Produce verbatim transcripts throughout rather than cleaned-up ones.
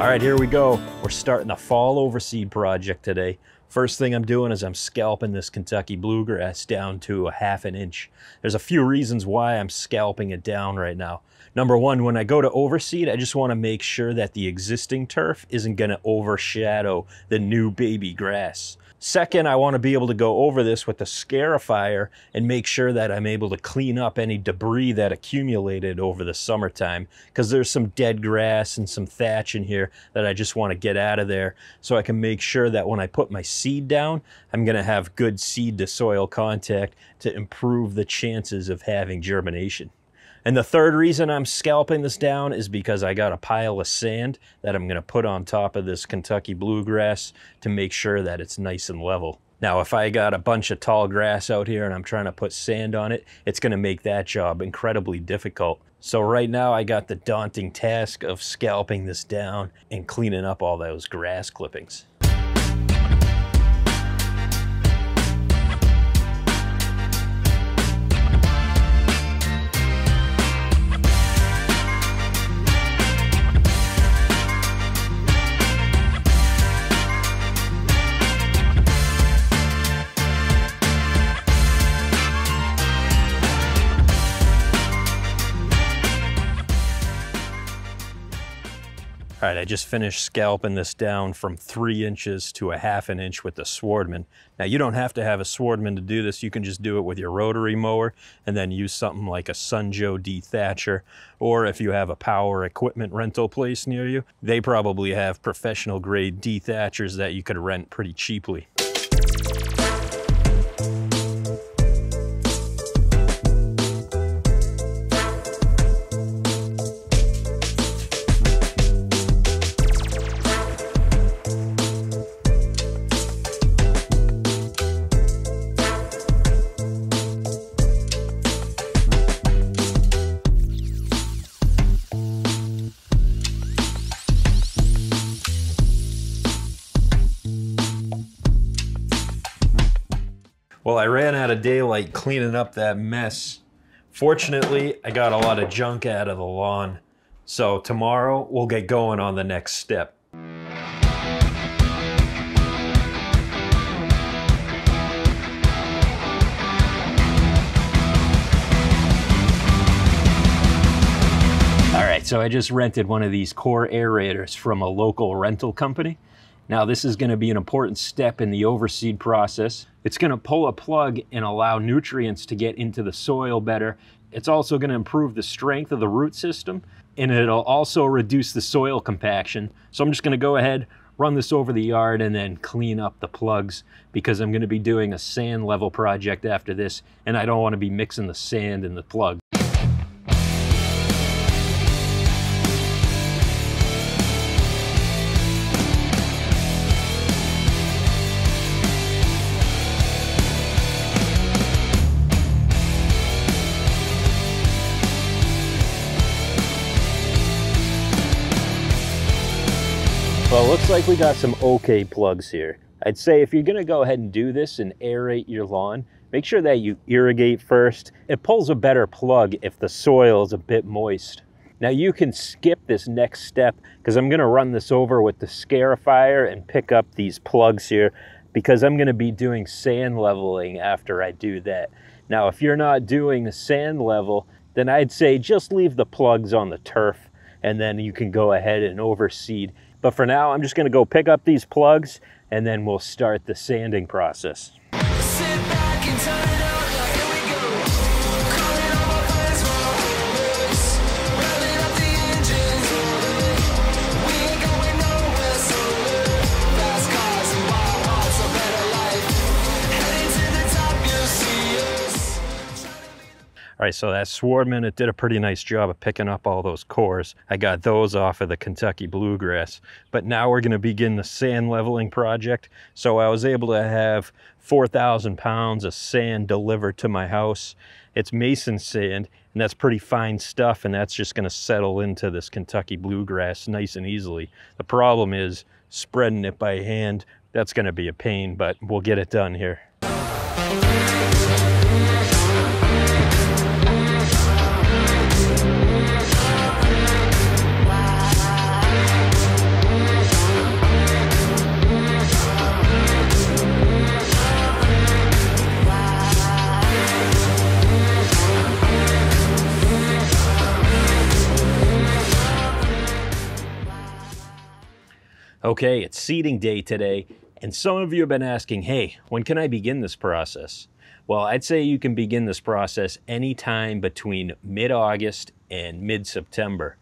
All right, here we go. We're starting a fall over seed project today. First thing I'm doing is I'm scalping this Kentucky bluegrass down to a half an inch. There's a few reasons why I'm scalping it down right now. Number one, when I go to overseed, I just want to make sure that the existing turf isn't going to overshadow the new baby grass. Second, I want to be able to go over this with the scarifier and make sure that I'm able to clean up any debris that accumulated over the summertime, because there's some dead grass and some thatch in here that I just want to get out of there so I can make sure that when I put my seed down, I'm going to have good seed to soil contact to improve the chances of having germination. And the third reason I'm scalping this down is because I got a pile of sand that I'm going to put on top of this Kentucky bluegrass to make sure that it's nice and level. Now, if I got a bunch of tall grass out here and I'm trying to put sand on it, it's going to make that job incredibly difficult. So right now I got the daunting task of scalping this down and cleaning up all those grass clippings. All right, I just finished scalping this down from three inches to a half an inch with the Swardman. Now, you don't have to have a Swardman to do this. You can just do it with your rotary mower and then use something like a Sun Joe D Thatcher. Or if you have a power equipment rental place near you, they probably have professional grade D Thatchers that you could rent pretty cheaply. Well, I ran out of daylight cleaning up that mess. Fortunately, I got a lot of junk out of the lawn. So tomorrow we'll get going on the next step. All right, so I just rented one of these core aerators from a local rental company. Now, this is going to be an important step in the overseed process. It's going to pull a plug and allow nutrients to get into the soil better. It's also going to improve the strength of the root system, and it'll also reduce the soil compaction. So I'm just going to go ahead, run this over the yard, and then clean up the plugs, because I'm going to be doing a sand level project after this, and I don't want to be mixing the sand and the plugs. Well, looks like we got some okay plugs here. I'd say if you're gonna go ahead and do this and aerate your lawn, make sure that you irrigate first. It pulls a better plug if the soil is a bit moist. Now, you can skip this next step because I'm gonna run this over with the scarifier and pick up these plugs here, because I'm gonna be doing sand leveling after I do that. Now, if you're not doing the sand level, then I'd say just leave the plugs on the turf, and then you can go ahead and overseed. But for now, I'm just gonna go pick up these plugs and then we'll start the sanding process. Sit back and turn it up. All right, so that Swardman, it did a pretty nice job of picking up all those cores. I got those off of the Kentucky bluegrass. But now we're gonna begin the sand leveling project. So I was able to have four thousand pounds of sand delivered to my house. It's Mason sand, and that's pretty fine stuff, and that's just gonna settle into this Kentucky bluegrass nice and easily. The problem is spreading it by hand. That's gonna be a pain, but we'll get it done here. Okay, it's seeding day today, and some of you have been asking, hey, when can I begin this process? Well, I'd say you can begin this process anytime between mid-August and mid-September.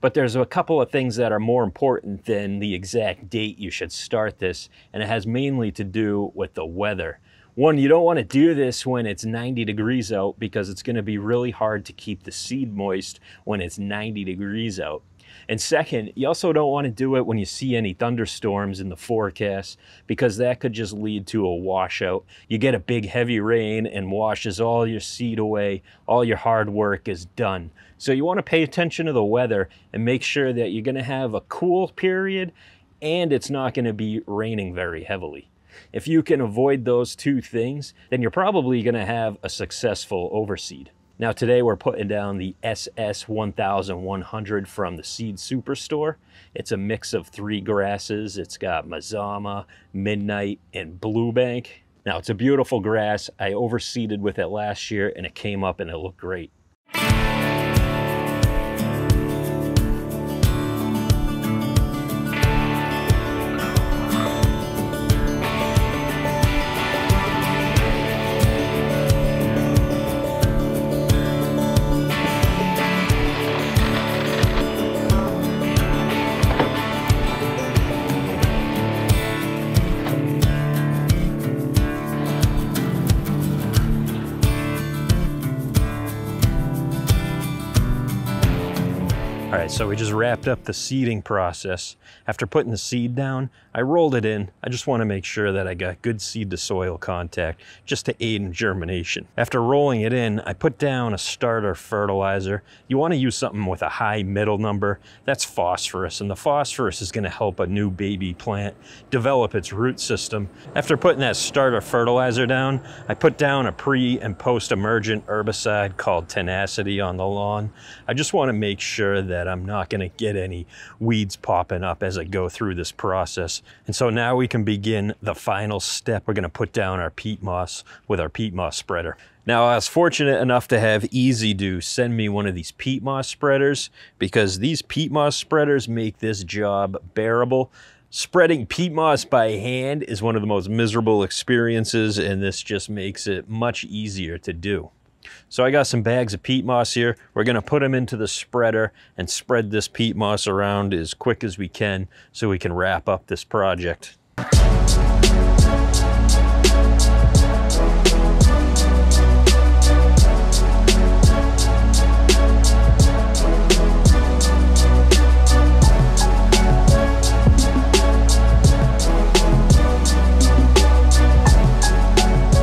But there's a couple of things that are more important than the exact date you should start this, and it has mainly to do with the weather. One, you don't want to do this when it's ninety degrees out because it's going to be really hard to keep the seed moist when it's ninety degrees out. And second, you also don't want to do it when you see any thunderstorms in the forecast, because that could just lead to a washout. You get a big heavy rain and washes all your seed away. All your hard work is done. So you want to pay attention to the weather and make sure that you're going to have a cool period and it's not going to be raining very heavily. If you can avoid those two things, then you're probably going to have a successful overseed. Now today we're putting down the S S eleven hundred from the Seed Superstore. It's a mix of three grasses. It's got Mazama, Midnight, and Bluebank. Now it's a beautiful grass. I overseeded with it last year and it came up and it looked great. So we just wrapped up the seeding process. After putting the seed down, I rolled it in. I just want to make sure that I got good seed to soil contact just to aid in germination. After rolling it in, I put down a starter fertilizer. You want to use something with a high middle number. That's phosphorus, and the phosphorus is going to help a new baby plant develop its root system. After putting that starter fertilizer down, I put down a pre and post-emergent herbicide called Tenacity on the lawn. I just want to make sure that I'm I'm not going to get any weeds popping up as I go through this process. And so now we can begin the final step. We're going to put down our peat moss with our peat moss spreader. Now I was fortunate enough to have EzzDoo send me one of these peat moss spreaders, because these peat moss spreaders make this job bearable. Spreading peat moss by hand is one of the most miserable experiences, and this just makes it much easier to do. So I got some bags of peat moss here. We're going to put them into the spreader and spread this peat moss around as quick as we can so we can wrap up this project.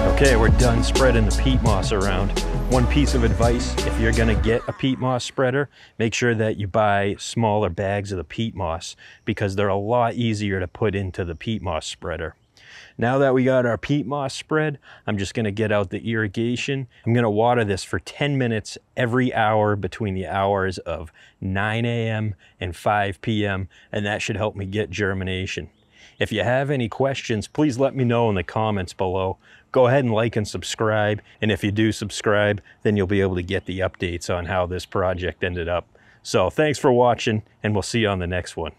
Okay, we're done spreading the peat moss around. One piece of advice, if you're gonna get a peat moss spreader, make sure that you buy smaller bags of the peat moss, because they're a lot easier to put into the peat moss spreader. Now that we got our peat moss spread, I'm just gonna get out the irrigation. I'm gonna water this for ten minutes every hour between the hours of nine A M and five P M, and that should help me get germination. If you have any questions, please let me know in the comments below. Go ahead and like and subscribe. And if you do subscribe, then you'll be able to get the updates on how this project ended up. So thanks for watching, and we'll see you on the next one.